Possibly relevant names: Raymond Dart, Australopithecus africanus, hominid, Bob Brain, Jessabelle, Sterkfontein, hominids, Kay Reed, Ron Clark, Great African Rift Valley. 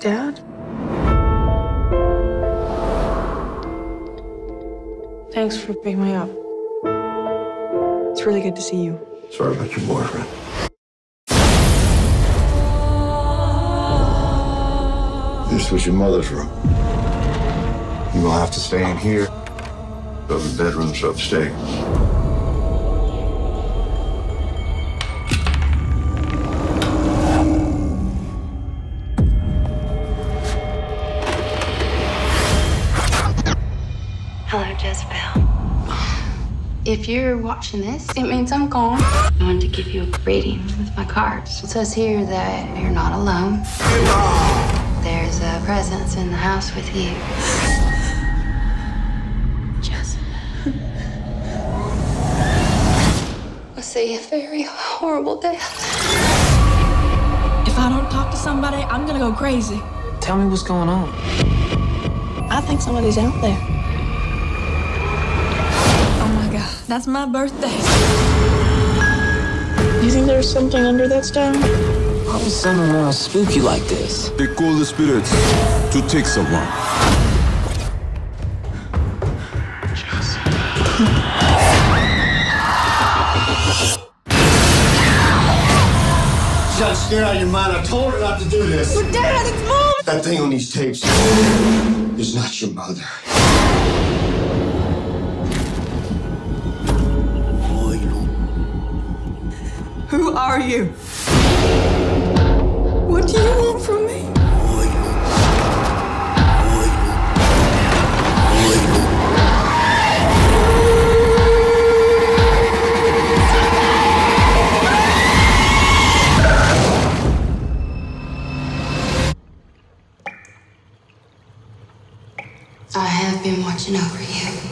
Dad? Thanks for picking me up. It's really good to see you. Sorry about your boyfriend. This was your mother's room. You will have to stay in here. Go to the bedrooms upstairs. Hello, Jessabelle. If you're watching this, it means I'm gone. I wanted to give you a greeting with my cards. It says here that you're not alone. There's a presence in the house with you. Jessabelle. I see a very horrible death. If I don't talk to somebody, I'm gonna go crazy. Tell me what's going on. I think somebody's out there. That's my birthday. You think there's something under that stone? Why would someone around spooky like this? They call the spirits to take someone. She's not scared out of your mind. I told her not to do this. But Dad, it's Mom! That thing on these tapes is not your mother. Who are you? What do you want from me? I have been watching over you.